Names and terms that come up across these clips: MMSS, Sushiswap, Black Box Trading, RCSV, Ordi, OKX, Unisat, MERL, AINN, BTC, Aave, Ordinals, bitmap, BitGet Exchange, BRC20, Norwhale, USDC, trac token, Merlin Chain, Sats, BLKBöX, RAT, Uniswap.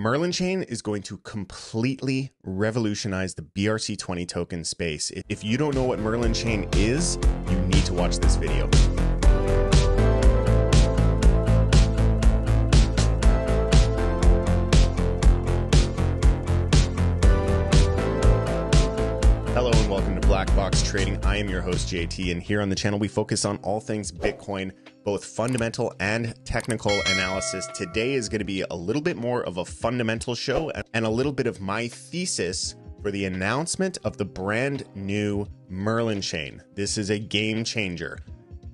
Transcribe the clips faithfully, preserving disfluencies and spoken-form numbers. Merlin Chain is going to completely revolutionize the B R C twenty token space. If you don't know what Merlin Chain is, you need to watch this video. Hello and welcome to Black Box Trading. I am your host, J T, and here on the channel, we focus on all things Bitcoin, both fundamental and technical analysis. Today is going to be a little bit more of a fundamental show and a little bit of my thesis for the announcement of the brand new Merlin Chain. This is a game changer.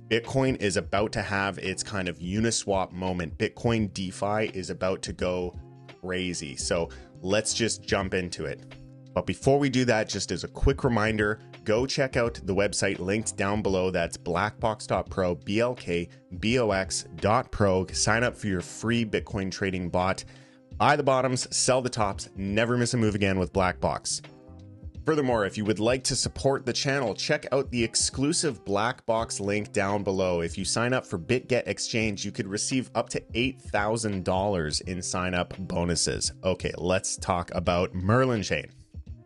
Bitcoin is about to have its kind of Uniswap moment. Bitcoin DeFi is about to go crazy. So let's just jump into it. But before we do that, just as a quick reminder, go check out the website linked down below. That's blackbox dot pro, B L K B O X dot pro. Sign up for your free Bitcoin trading bot. Buy the bottoms, sell the tops, never miss a move again with Black Box. Furthermore, if you would like to support the channel, check out the exclusive Black Box link down below. If you sign up for BitGet Exchange, you could receive up to eight thousand dollars in sign-up bonuses. Okay, let's talk about Merlin Chain.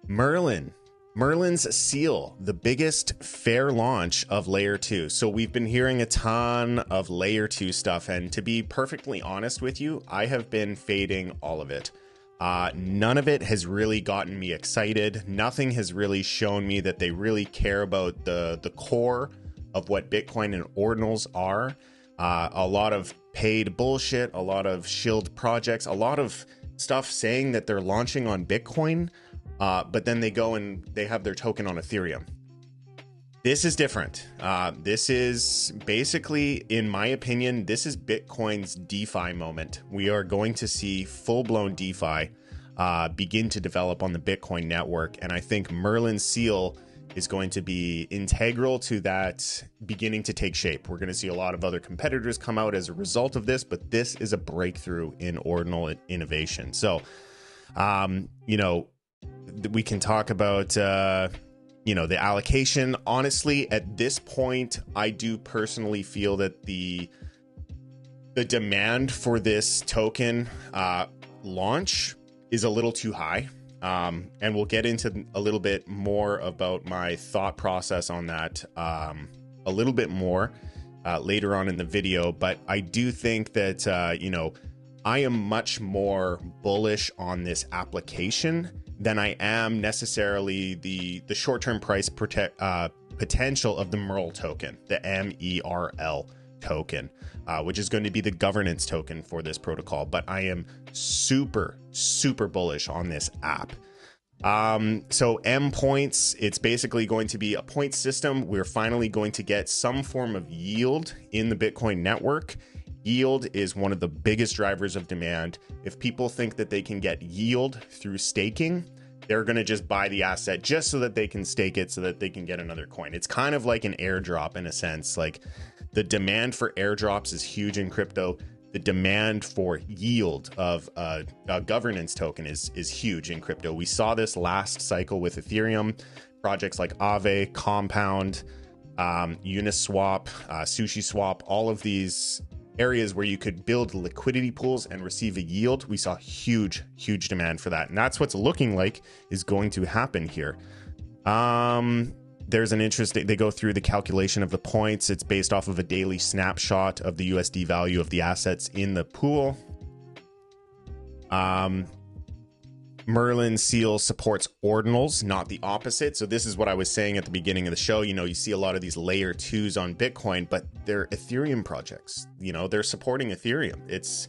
Merlin. Merlin's seal, the biggest fair launch of layer two. So we've been hearing a ton of layer two stuff. And to be perfectly honest with you, I have been fading all of it. Uh, none of it has really gotten me excited. Nothing has really shown me that they really care about the, the core of what Bitcoin and ordinals are. Uh, a lot of paid bullshit, a lot of shield projects, a lot of stuff saying that they're launching on Bitcoin. Uh, but then they go and they have their token on Ethereum. This is different. Uh, this is basically, in my opinion, this is Bitcoin's DeFi moment. We are going to see full-blown DeFi uh, begin to develop on the Bitcoin network. And I think Merlin Seal is going to be integral to that beginning to take shape. We're going to see a lot of other competitors come out as a result of this, but this is a breakthrough in ordinal innovation. So, um, you know, we can talk about, uh, you know, the allocation. Honestly, at this point, I do personally feel that the the demand for this token uh, launch is a little too high. Um, and we'll get into a little bit more about my thought process on that um, a little bit more uh, later on in the video. But I do think that, uh, you know, I am much more bullish on this application than I am necessarily the, the short-term price protect, uh, potential of the MERL token, the M E R L token, uh, which is going to be the governance token for this protocol. But I am super, super bullish on this app. Um, so M points, it's basically going to be a point system. We're finally going to get some form of yield in the Bitcoin network. Yield is one of the biggest drivers of demand. If people think that they can get yield through staking, they're going to just buy the asset just so that they can stake it so that they can get another coin. It's kind of like an airdrop in a sense. Like the demand for airdrops is huge in crypto. The demand for yield of uh, a governance token is, is huge in crypto. We saw this last cycle with Ethereum. Projects like Aave, Compound, um, Uniswap, uh, Sushiswap, all of these areas where you could build liquidity pools and receive a yield. We saw huge, huge demand for that. And that's what's looking like is going to happen here. Um, there's an interesting, they go through the calculation of the points. It's based off of a daily snapshot of the U S D value of the assets in the pool. Um, Merlin Seal supports ordinals, not the opposite. So this is what I was saying at the beginning of the show. You know, you see a lot of these layer twos on Bitcoin, but they're Ethereum projects. You know, they're supporting Ethereum. It's,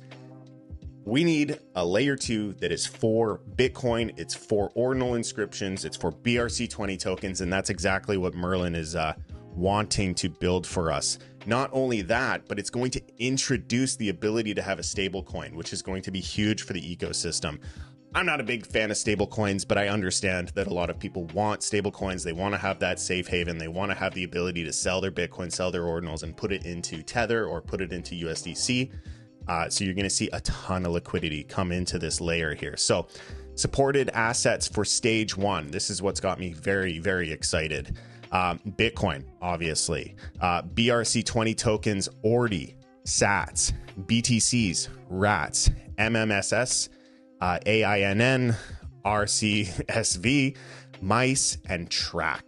we need a layer two that is for Bitcoin. It's for ordinal inscriptions. It's for B R C twenty tokens. And that's exactly what Merlin is uh, wanting to build for us. Not only that, but it's going to introduce the ability to have a stable coin, which is going to be huge for the ecosystem. I'm not a big fan of stable coins, but I understand that a lot of people want stable coins. They want to have that safe haven. They want to have the ability to sell their Bitcoin, sell their ordinals, and put it into Tether or put it into U S D C. Uh, so you're going to see a ton of liquidity come into this layer here. So supported assets for stage one. This is what's got me very, very excited. Um, Bitcoin, obviously. Uh, B R C twenty tokens, Ordi, Sats, B T Cs, RATs, M M S S. uh, A I N N, R C S V, mice, and trac.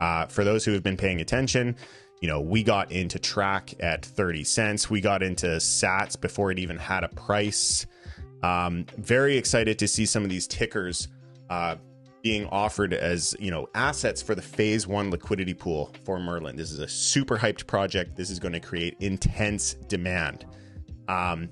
Uh, for those who have been paying attention, you know, we got into trac at thirty cents. We got into Sats before it even had a price. Um, very excited to see some of these tickers uh, being offered as, you know, assets for the phase one liquidity pool for Merlin. This is a super hyped project. This is going to create intense demand. Um,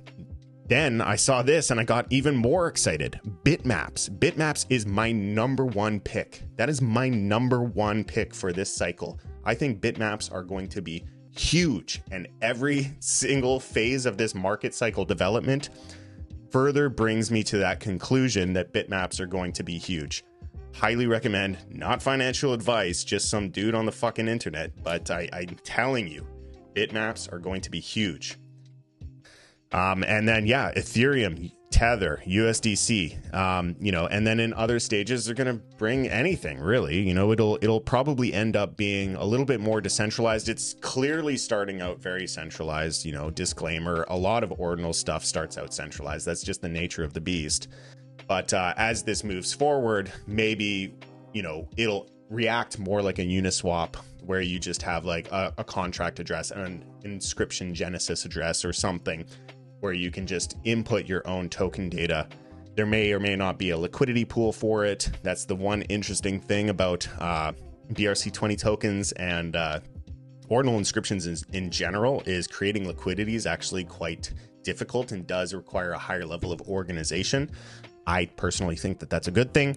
then I saw this and I got even more excited. Bitmaps. Bitmaps is my number one pick. That is my number one pick for this cycle. I think bitmaps are going to be huge, and every single phase of this market cycle development further brings me to that conclusion that bitmaps are going to be huge. Highly recommend, not financial advice, just some dude on the fucking internet, but I, I'm telling you, bitmaps are going to be huge. Um, and then, yeah, Ethereum, Tether, U S D C, um, you know, and then in other stages, they're going to bring anything really, you know, it'll, it'll probably end up being a little bit more decentralized. It's clearly starting out very centralized, you know, disclaimer, a lot of ordinal stuff starts out centralized. That's just the nature of the beast. But uh, as this moves forward, maybe, you know, it'll react more like a Uniswap, where you just have like a, a contract address and an inscription genesis address or something, where you can just input your own token data. There may or may not be a liquidity pool for it. That's the one interesting thing about uh, B R C twenty tokens and uh, ordinal inscriptions in, in general, is creating liquidity is actually quite difficult and does require a higher level of organization. I personally think that that's a good thing.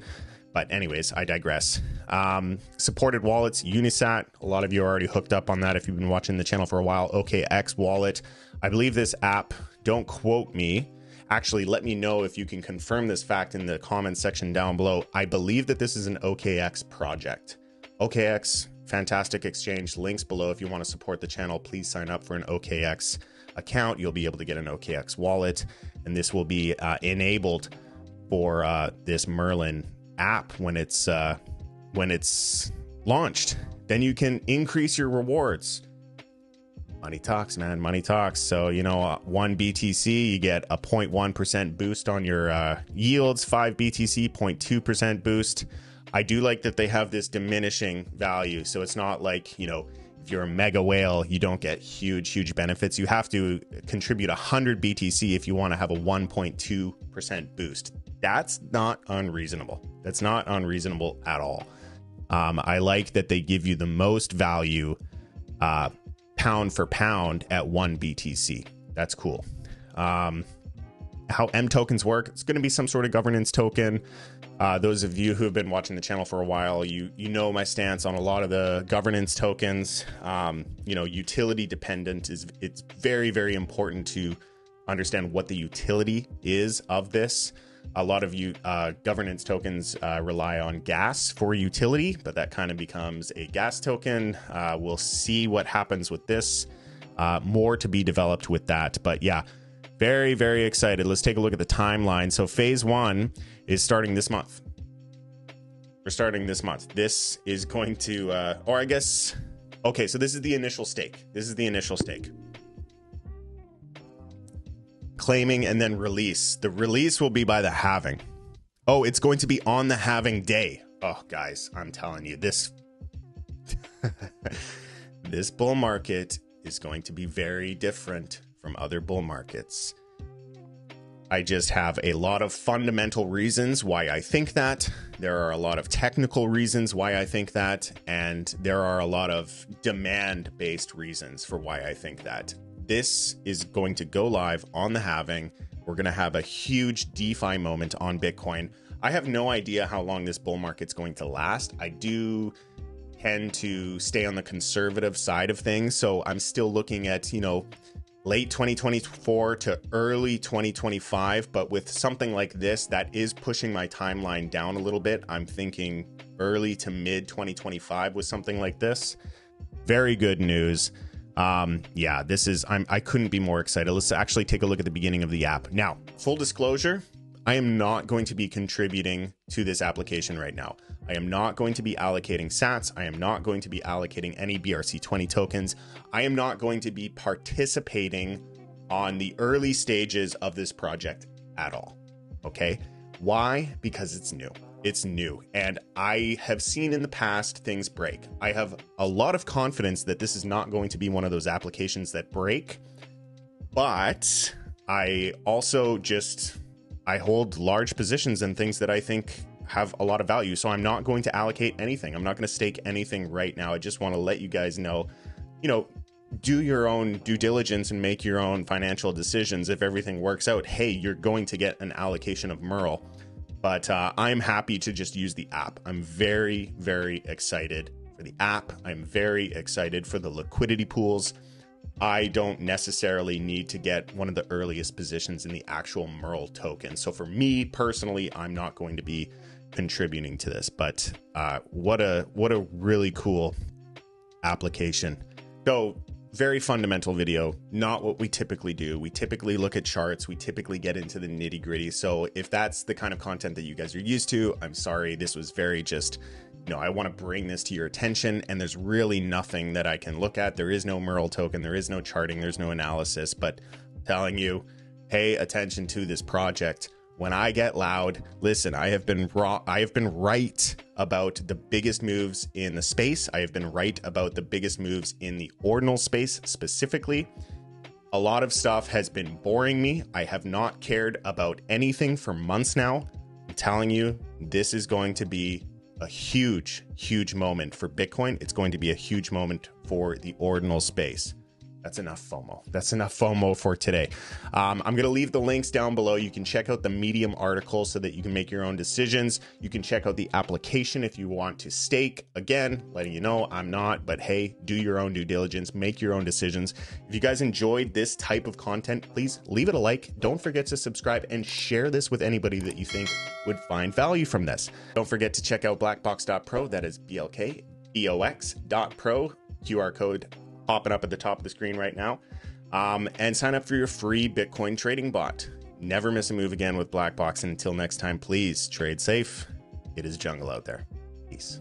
But anyways, I digress. Um, supported wallets, Unisat. A lot of you are already hooked up on that if you've been watching the channel for a while. O K X wallet. I believe this app, don't quote me. Actually, let me know if you can confirm this fact in the comments section down below. I believe that this is an O K X project. O K X, fantastic exchange. Links below if you want to support the channel. Please sign up for an O K X account. You'll be able to get an O K X wallet. And this will be uh, enabled for uh, this Merlin app when it's uh when it's launched. Then you can increase your rewards. Money talks, man, money talks. So, you know, uh, one B T C, you get a zero point one percent boost on your uh yields. Five B T C, zero point two percent boost. I do like that they have this diminishing value, so it's not like, you know, if you're a mega whale, you don't get huge huge benefits. You have to contribute one hundred B T C if you want to have a one point two percent boost. That's not unreasonable. That's not unreasonable at all. Um, I like that they give you the most value uh, pound for pound at one B T C. That's cool. Um, how M tokens work. It's going to be some sort of governance token. Uh, those of you who have been watching the channel for a while, you you know my stance on a lot of the governance tokens. Um, you know, utility dependent is, it's very, very important to understand what the utility is of this. A lot of you uh, governance tokens uh, rely on gas for utility, but that kind of becomes a gas token. Uh, we'll see what happens with this. Uh, more to be developed with that. But yeah, very, very excited. Let's take a look at the timeline. So phase one is starting this month. We're starting this month. This is going to, uh, or I guess, okay, so this is the initial stake. This is the initial stake. Claiming and then release. The release will be by the halving. Oh, it's going to be on the halving day. Oh, guys, I'm telling you, this this bull market is going to be very different from other bull markets. I just have a lot of fundamental reasons why I think that. There are a lot of technical reasons why I think that, and there are a lot of demand-based reasons for why I think that. This is going to go live on the halving. We're going to have a huge DeFi moment on Bitcoin. I have no idea how long this bull market's going to last. I do tend to stay on the conservative side of things, so I'm still looking at, you know, late twenty twenty-four to early twenty twenty-five, but with something like this that is pushing my timeline down a little bit, I'm thinking early to mid twenty twenty-five with something like this. Very good news. Um, yeah, this is, I'm, I couldn't be more excited. Let's actually take a look at the beginning of the app. Now, full disclosure, I am not going to be contributing to this application right now. I am not going to be allocating Sats. I am not going to be allocating any B R C twenty tokens. I am not going to be participating on the early stages of this project at all. Okay. Why? Because it's new. It's new. And I have seen in the past things break. I have a lot of confidence that this is not going to be one of those applications that break. But I also just, I hold large positions in things that I think have a lot of value. So I'm not going to allocate anything. I'm not going to stake anything right now. I just want to let you guys know, you know, do your own due diligence and make your own financial decisions. If everything works out, hey, you're going to get an allocation of Merl. But uh, I'm happy to just use the app. I'm very, very excited for the app. I'm very excited for the liquidity pools. I don't necessarily need to get one of the earliest positions in the actual Merl token. So for me personally, I'm not going to be contributing to this. But uh, what a what a really cool application. So very fundamental video, not what we typically do. We typically look at charts. We typically get into the nitty gritty. So if that's the kind of content that you guys are used to, I'm sorry. This was very just, you know, I want to bring this to your attention, and there's really nothing that I can look at. There is no Merl token. There is no charting. There's no analysis, but I'm telling you, pay attention to this project. When I get loud, listen, I have been raw. I have been right about the biggest moves in the space. I have been right about the biggest moves in the ordinal space specifically. A lot of stuff has been boring me. I have not cared about anything for months now. I'm telling you, this is going to be a huge, huge moment for Bitcoin. It's going to be a huge moment for the ordinal space. That's enough FOMO. That's enough FOMO for today. Um, I'm going to leave the links down below. You can check out the Medium article so that you can make your own decisions. You can check out the application if you want to stake. Again, letting you know I'm not, but hey, do your own due diligence, make your own decisions. If you guys enjoyed this type of content, please leave it a like. Don't forget to subscribe and share this with anybody that you think would find value from this. Don't forget to check out black box dot pro. That is B L K B O X dot pro. Q R code popping up at the top of the screen right now, um, and sign up for your free Bitcoin trading bot. Never miss a move again with Black Box. And until next time, please trade safe. It is jungle out there. Peace.